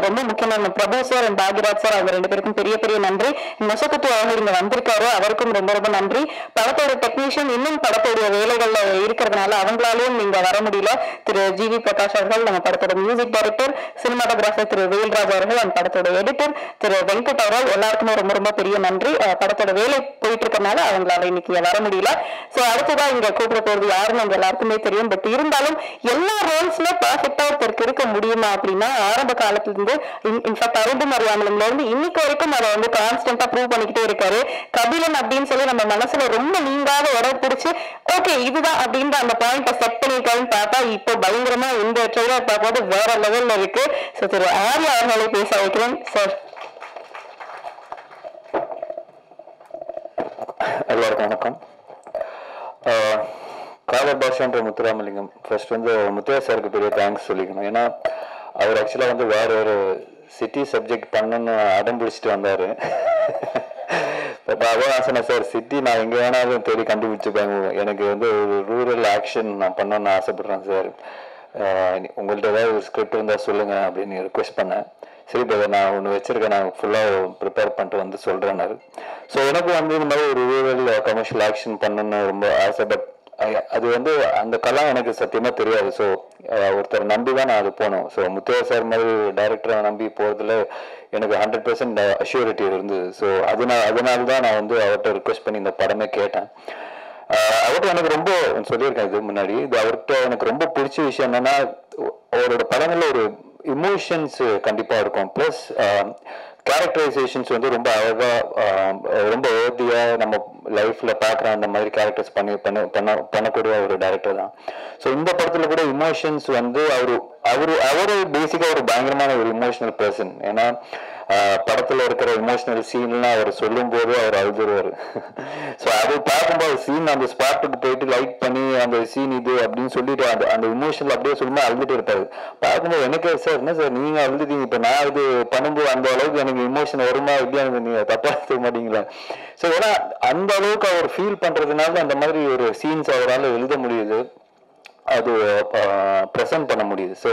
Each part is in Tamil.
club Mukan Prabhu and Bagrat sir and Periperi Nandri, Masakatu in the Vandrikaro, Avercum Renderban Andri, Parator technician in Paratori available Irkanala, Avanglalu in the Varamudila, through G V Patashahal and Parator music director, cinematographer through Vail Rajarhal and Parator editor, through Venkataral, Olarkmore Murma Perian Andri, Parator Vail Poetry Kanala, Avangla Niki Varamudila. So Arthuba in the Cobra for the Arm and the Larkumetherium, but Tirundalum, Yellow roles no perfect out for Kirika Mudima Prima, Arab Kalatunde, in fact, Arab Mariam, Inicuricum around the constant approval on Ikari, Kabil and Abdin Selen and Manasa, Rumalinda, or Purchi. Okay, either Abdin and the point of September, Papa, Ipo, Bangrama, in the trailer, Papa, the Vera level, Meritor, so there are Holy Place Outland, sir. Kather Basha Endra Muthuramalingam. First one, Muthura sir ku thanks solikkom. Ena avaru actually vandu vera oru city subject pannanu adam pidichittu vandaru. But avana sir city na enga venaalum theri kandupidichukanga. Enakku vandu rural action na pannanu aasapadran sir. Ungalde edavadhu script unda solunga appdinu request panna. சரி பத நான் ஒன்னு வெச்சிருக்கேன் நான் ஃபுல்லா ப்ரிப்பேர் பண்ணிட்டு வந்து சொல்றேன் நான் சோ எனக்கு வந்து இந்த மாதிரி ஒரு ரூரல் கமர்ஷியல் ஆக்ஷன் பண்ணனும்னு ரொம்ப ஆசை பட் அது வந்து அந்த கலா எனக்கு சத்தியமா தெரியாது சோ ஒருத்தர் நம்பி தான் நான் அது போனும் சோ முத்தையா சார் மாதிரி டைரக்டரை நம்பி போறதுல எனக்கு 100% அஷ்யூரிட்டி இருந்தது சோ அதனால தான் நான் வந்து அவர்ட்ட ரிக்வெஸ்ட் பண்ணி இந்த படமே கேட்டேன் அவர்ட்ட எனக்கு ரொம்ப சொல்லிருக்கேன் இது முன்னாடி அவர்ட்ட எனக்கு ரொம்ப பிடிச்ச விஷயம் என்னன்னா அவரோட படங்கள்ல ஒரு emotions கண்டிப்பா இருக்கும் plus characterizations வந்து ரொம்ப அழகா ரொம்ப ஓதியா நம்ம லைஃப்ல பார்க்குற அந்த மாதிரி characters பண்ணக்கூடிய ஒரு டைரக்டர் தான் சோ இந்த படத்துல கூட emotions வந்து அவரு பேசிக்கா ஒரு பயங்கரமான ஒரு emotional person ஏனா படத்துல இருக்கிற emotional scene-ல அவர் சொல்லும்போது அவர் அழுதுறாரு சோ அது பாக்கும்போது scene அந்த ஸ்பாட்டுக்கு போய் லைட் பண்ணி அந்த scene இது அப்படி சொல்லிட்டு அந்த emotional அப்படியே சொல்லும்போது அழுதுட்டே இருப்பாரு பாக்கும்போது எனக்கு சார் என்ன சார் நீங்க அழுதுட்டீங்க இப்ப நான் இது பண்ணும்போது அந்த அளவுக்கு எனக்கு emotion வருமா இல்லையா நீங்க தப்பா சொல்ல மாட்டீங்களா சோ ஏன்னா அந்த அளவுக்கு அவர் ஃபீல் பண்றதுனால அந்த மாதிரி ஒரு scenes அவரால எழுத முடியுது அது பிரசன்ட் பண்ண முடியுது சோ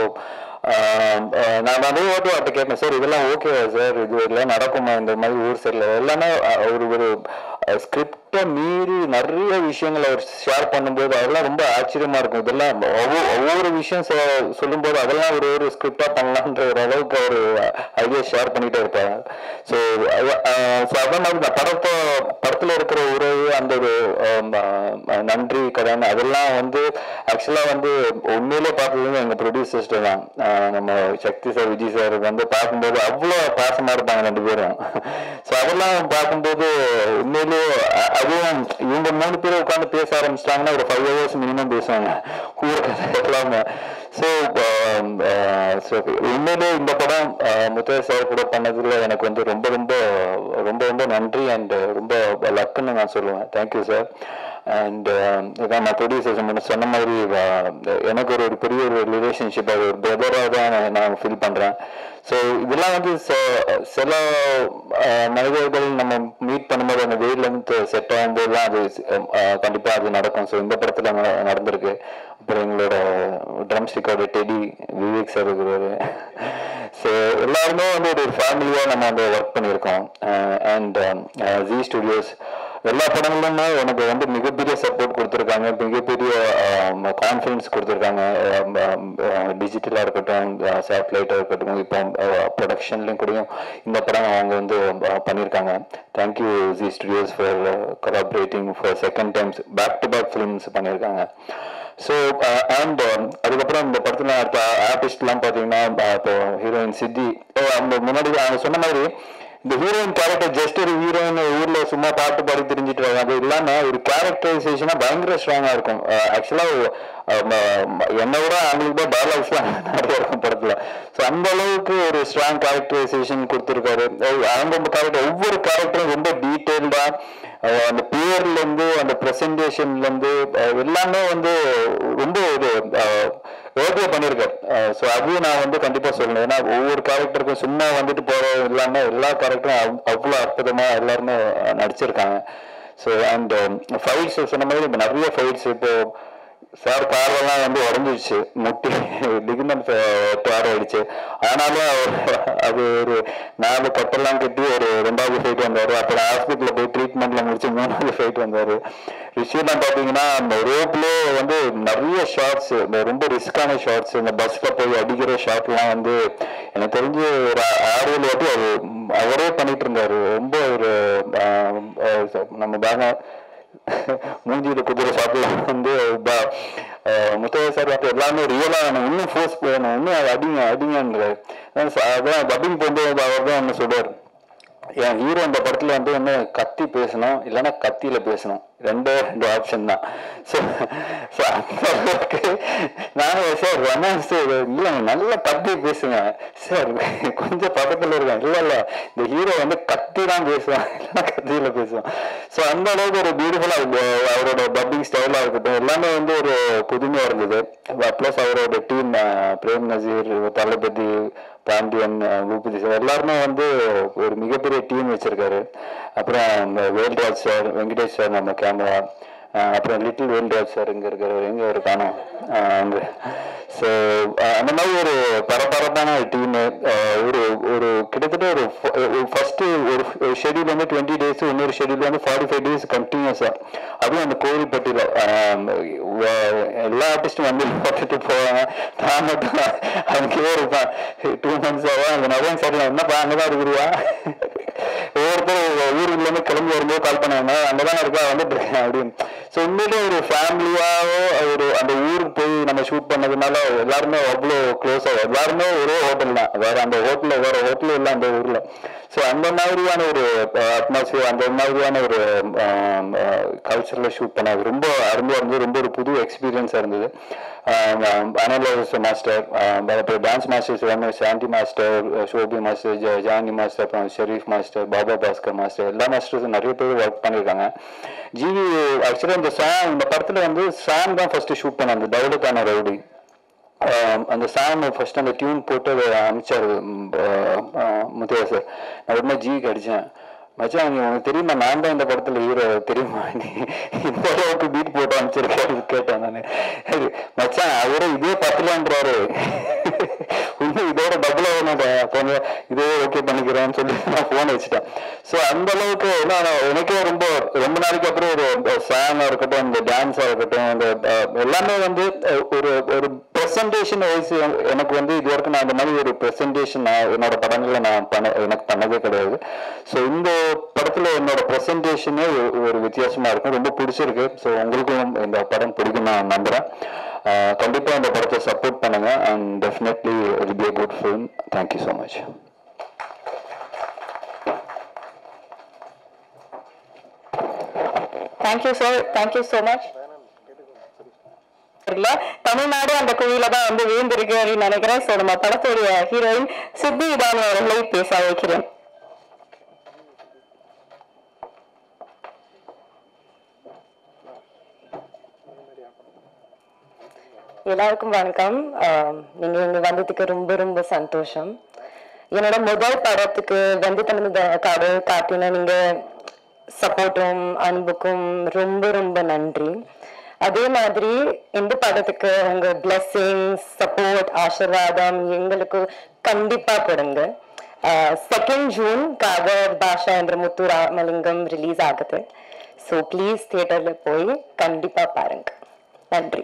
நான் அதே ஓட்டு அப்படி கேட்டேன் சார் இதெல்லாம் ஓகேவா சார் இது எல்லாம் நடக்குமா இந்த மாதிரி ஊர் சைட்ல எல்லாமே ஒரு ஸ்கிரிப்டை மீறி நிறைய விஷயங்கள் அவர் ஷேர் பண்ணும்போது அதெல்லாம் ரொம்ப ஆச்சரியமா இருக்கும் இதெல்லாம் ஒவ்வொரு விஷயம் சொல்லும் போது அதெல்லாம் ஒரு ஸ்கிரிப்டா பண்ணலான்ற ஒரு அளவுக்கு ஒரு ஐடியா ஷேர் பண்ணிட்டே இருப்பாங்க ஸோ அதே மாதிரி இந்த படத்துல இருக்கிற உறவு அந்த ஒரு நன்றி கடன் அதெல்லாம் வந்து ஆக்சுவலா வந்து உண்மையிலே பார்த்ததுன்னு எங்க ப்ரொடியூசர்ஸ் தான் நம்ம சக்தி சார் விஜய் சார் வந்து பார்க்கும்போது அவ்வளோ பாசமா இருப்பாங்க ரெண்டு பேரும் ஸோ அதெல்லாம் பார்க்கும்போது உண்மையிலே அதுவும் இவங்க மூணு பேரும் உட்காந்து பேச ஆரம்பிச்சிட்டாங்கன்னா ஒரு 5 hours மினிமம் பேசுவாங்க ஊருக்கு ஸோ உண்மையிலே இந்த படம் முத்தையா சார் கூட பண்ணதுல எனக்கு வந்து ரொம்ப ரொம்ப ரொம்ப ரொம்ப நன்றி அண்ட் ரொம்ப லக்குன்னு நான் சொல்லுவேன் தேங்க்யூ சார் and இதான் நான் ப்ரொடியூசர்ஸ் முன்ன சொன்ன மாதிரி எனக்கு ஒரு பெரிய ஒரு ரிலேஷன்ஷிப் அது ஒரு பிரதராக தான் நான் ஃபீல் பண்ணுறேன் ஸோ இதெல்லாம் வந்து சில மனிதர்கள் நம்ம மீட் பண்ணும்போது அந்த வெயில் லென்த் செட் ஆகும்போதுலாம் அது கண்டிப்பாக அது நடக்கும் ஸோ இந்த படத்தில் நடந்திருக்கு அப்புறம் எங்களோட ட்ரம் ஸ்டிக்கோட டெடி விவேக் சார் இருக்கிறாரு ஸோ எல்லாருமே வந்து ஒரு ஃபேமிலியாக நம்ம அந்த ஒர்க் பண்ணியிருக்கோம் அண்ட் ஜி ஸ்டுடியோஸ் எல்லா படங்களுமே எனக்கு வந்து மிகப்பெரிய சப்போர்ட் கொடுத்துருக்காங்க மிகப்பெரிய கான்ஃபிடன்ஸ் கொடுத்துருக்காங்க டிஜிட்டலாக இருக்கட்டும் சேட்டலைட்டாக இருக்கட்டும் இப்போ ப்ரொடக்ஷன்லையும் கூட இந்த படம் அவங்க வந்து பண்ணியிருக்காங்க thank you Zee studios for collaborating for second times back to back films பண்ணியிருக்காங்க ஸோ அண்ட் அதுக்கப்புறம் இந்த படத்தில் இப்போ ஆர்டிஸ்ட்லாம் பார்த்தீங்கன்னா இப்போ ஹீரோயின் சித்தி அவங்க முன்னாடி அவங்க சொன்ன மாதிரி இந்த ஹீரோயின் கேரக்டர் ஜஸ்ட் ஒரு ஹீரோயின் ஊர்ல சும்மா பாட்டு பாடி தெரிஞ்சுட்டு வராங்க அது இல்லாம ஒரு கேரக்டரைசேஷனா பயங்கர ஸ்ட்ராங்கா இருக்கும் ஆக்சுவலா என்ன விட அவங்களுக்கு தான் டயலாக்ஸ் எல்லாம் நிறைய இருக்கும் படத்துல ஸோ அந்த அளவுக்கு ஒரு ஸ்ட்ராங் கேரக்டரைசேஷன் கொடுத்துருக்காரு அவங்க கேரக்டர் ஒவ்வொரு கேரக்டரும் ரொம்ப டீட்டெயில்டா அந்த பேர்ல இருந்து அந்த ப்ரெசன்டேஷன்ல இருந்து எல்லாமே வந்து ரொம்ப ஒரு ஓகே பண்ணியிருக்காரு ஸோ அதுவும் நான் வந்து கண்டிப்பா சொல்லணும் ஏன்னா ஒவ்வொரு கேரக்டருக்கும் சும்மா வந்துட்டு போற இல்லாம எல்லா கேரக்டரும் அவ்வளோ அற்புதமா எல்லாருமே நடிச்சிருக்காங்க ஸோ அண்ட் ஃபைட்ஸ் சொன்ன மாதிரி இப்போ நிறைய ஃபைட்ஸ் இப்போ சார் பார்வைலாம் வந்து உடஞ்சிடுச்சு, முட்டி லிகமெண்ட் தேர ஆயிடுச்சு. ஆனாலும் அது ஒரு 4 கட்டெல்லாம் கட்டி ஒரு 2வது ஃபைட் வந்தார். அப்புறம் ஹாஸ்பிட்டலில் போய் ட்ரீட்மெண்ட்டில் முடிச்சு 3வது ஃபைட் வந்தார். ரிஷிலாம் பார்த்தீங்கன்னா அந்த ரோப்லேயே வந்து நிறைய ஷார்ட்ஸு, இந்த ரொம்ப ரிஸ்க்கான ஷார்ட்ஸு, இந்த பஸ்ஸில் போய் அடிக்கிற ஷார்ட்லாம் வந்து எனக்கு தெரிஞ்சு ஒரு 6 வாட்டி அது அவரே பண்ணிகிட்டு இருந்தார். ரொம்ப ஒரு நம்ம பாருங்க மூஞ்சியில் குதிரை சாப்பிடலாம் வந்து முத்தையா சார் பார்த்து எல்லாமே ரியலாக வேணும், இன்னும் ஃபோர்ஸ் போகணும், இன்னும் அடிங்க அடிங்கன்றார். அதான் டப்பிங் போகும்போது அவர் தான் என்ன சொல்வார், என் ஹீரோ அந்த படத்தில் வந்து ஒன்று கத்தி பேசணும் இல்லைன்னா கத்தியில் பேசணும், ரெண்டு ஆப்ஷன் தான். ஸோ அந்த அளவுக்கு நானும் சார் ரொமான்ஸ் இல்லை நல்லா கத்தி பேசுங்க சார், கொஞ்சம் பக்கத்தில் இருக்கேன், இல்லை இந்த ஹீரோ வந்து கத்தி தான் பேசுவான் இல்லைன்னா கத்தியில் பேசுவான். ஸோ அந்த அளவுக்கு ஒரு பியூட்டிஃபுல்லாக அவரோட டப்பிங் ஸ்டைலாக இருக்கட்டும் எல்லாமே வந்து ஒரு புதுமையாக இருந்தது. ப்ளஸ் அவரோட டீம் பிரேம் நசீர், தளபதி, பாண்டியன், பூபதி சார் எல்லாருமே வந்து ஒரு மிகப்பெரிய டீம் வச்சிருக்காரு. அப்புறம் வேல்ராஜ் சார், வெங்கடேஷ் சார் நம்ம கேமரா, அப்புறம் லிட்டில் வேல்ராஜ் சார் இங்கே இருக்கிறவர், எங்கே ஒரு காணும் அங்கே. ஸோ அந்த மாதிரி ஒரு பரபரப்பான டீமு, ஒரு ஒரு கிட்டத்தட்ட ஒரு ஃபர்ஸ்ட்டு ஒரு ஷெடியூல் வந்து 20 days, இன்னொரு ஷெடியூல் வந்து 45 days கண்டினியூஸாக. அதுவும் அந்த கோவில்பட்டியில் எல்லா ஆர்டிஸ்ட்டும் வந்து பார்த்துட்டு போவாங்க, நான் மட்டும் அங்கேயே இருப்பேன் 2 months ஆகும். அந்த நவன் சார் என்னப்பா அங்கே தான் இருக்கிறியா, ஒவ்வொருத்தரும் ஊருக்குள்ளேருந்து கிளம்பி வரும்போது கால் பண்ணாங்க, அங்கே தான் இருக்கா வந்துட்டுருக்கேன் அப்படின்னு. ஸோ உண்மையிலே ஒரு ஃபேமிலியாகவோ ஒரு அந்த ஊருக்கு போய் நம்ம ஷூட் பண்ணதுனால எல்லாருமே அவ்வளோ க்ளோஸாக, எல்லாருமே ஒரே ஹோட்டல் தான், வேறு அந்த ஹோட்டலில் வேறு ஹோட்டலும் இல்லை அந்த ஊரில். ஸோ அந்த மாதிரியான ஒரு அட்மாஸ்பியர், அந்த மாதிரியான ஒரு கல்ச்சரில் ஷூட் பண்ணாங்க. ரொம்ப அருமையாக இருந்தது, ரொம்ப ஒரு புது எக்ஸ்பீரியன்ஸாக இருந்தது. அனலைஸ் மாஸ்டர், அப்புறம் டான்ஸ் மாஸ்டர்ஸ் எல்லாமே, சாந்தி master, Shobi master, Jani master, அப்புறம் ஷெரீஃப் மாஸ்டர், பாபா பாஸ்கர் மாஸ்டர், எல்லா மாஸ்டர்ஸும் நிறைய பேர் ஒர்க் பண்ணியிருக்காங்க. ஜிவி ஆக்சுவலாக இந்த சாங் இந்த படத்தில் வந்து சாங் தான் ஃபஸ்ட்டு ஷூட் பண்ணாங்க, அந்த டவுலுக்கான ரவுடி அந்த சாங் ஃபஸ்ட்டு அந்த டியூன் போட்டு அதை அனுப்பிச்சார் முத்தையா சார். நான் உடனே ஜிவிக்கு அடித்தேன், மச்சா நீ உனக்கு தெரியுமா நான் தான் இந்த படத்தில் ஹீரோ தெரியுமா, நீ இந்த அளவுக்கு பீட் போட்டு அனுப்பிச்சிருக்கேன் கேட்டேன் நான். மச்சான் அவரை இதே பத்தலான்றாரு, இன்னும் இதோட டபுளாக வேணும், இதே ஓகே பண்ணிக்கிறேன்னு சொல்லி நான் ஃபோன் வச்சுட்டேன். ஸோ அந்த அளவுக்கு எனக்கே ரொம்ப ரொம்ப நாளைக்கு அப்புறம் ஒரு சாங்காக இருக்கட்டும், இந்த டான்ஸாக இருக்கட்டும், இந்த எல்லாமே வந்து ஒரு ஒரு ப்ரெசன்டேஷன் வைஸ் எனக்கு வந்து இது வரைக்கும் நான் அந்த மாதிரி ஒரு ப்ரெசன்டேஷன் நான் என்னோட படங்களில் நான் எனக்கு பண்ணதே கிடையாது. ஸோ இந்த படத்தில் என்னோட ப்ரெசன்டேஷனே ஒரு வித்தியாசமாக இருக்கும், ரொம்ப பிடிச்சிருக்கு. ஸோ உங்களுக்கும் இந்த படம் பிடிக்கும் நான் நம்புகிறேன். கண்டிப்பாக இந்த படத்தை சப்போர்ட் பண்ணுங்க, and definitely it be a good film. Thank you so much. Thank you sir, thank you so much. Tamil Nadu அந்த குவியில தான் வந்து விழுந்திருக்கு அப்படின்னு நினைக்கிறேன். ஸோ நம்ம படத்துடைய ஹீரோயின் சித்தி இதானி அவர்களை பேச வைக்கிறேன். எல்லாருக்கும் வணக்கம். நீங்கள் இங்கே வந்ததுக்கு ரொம்ப ரொம்ப சந்தோஷம். என்னோட முதல் படத்துக்கு வந்து தனது காடு காட்டினா நீங்கள் சப்போர்ட்டும் அன்புக்கும் ரொம்ப ரொம்ப நன்றி. அதே மாதிரி இந்த படத்துக்கு உங்கள் பிளெஸ்ஸிங்ஸ், சப்போர்ட், ஆசீர்வாதம் எங்களுக்கு கண்டிப்பாக கொடுங்க. 2 June காதர் பாஷா என்ற முத்துராமலிங்கம் ரிலீஸ் ஆகுது. ஸோ ப்ளீஸ் தியேட்டரில் போய் கண்டிப்பாக பாருங்கள். நன்றி.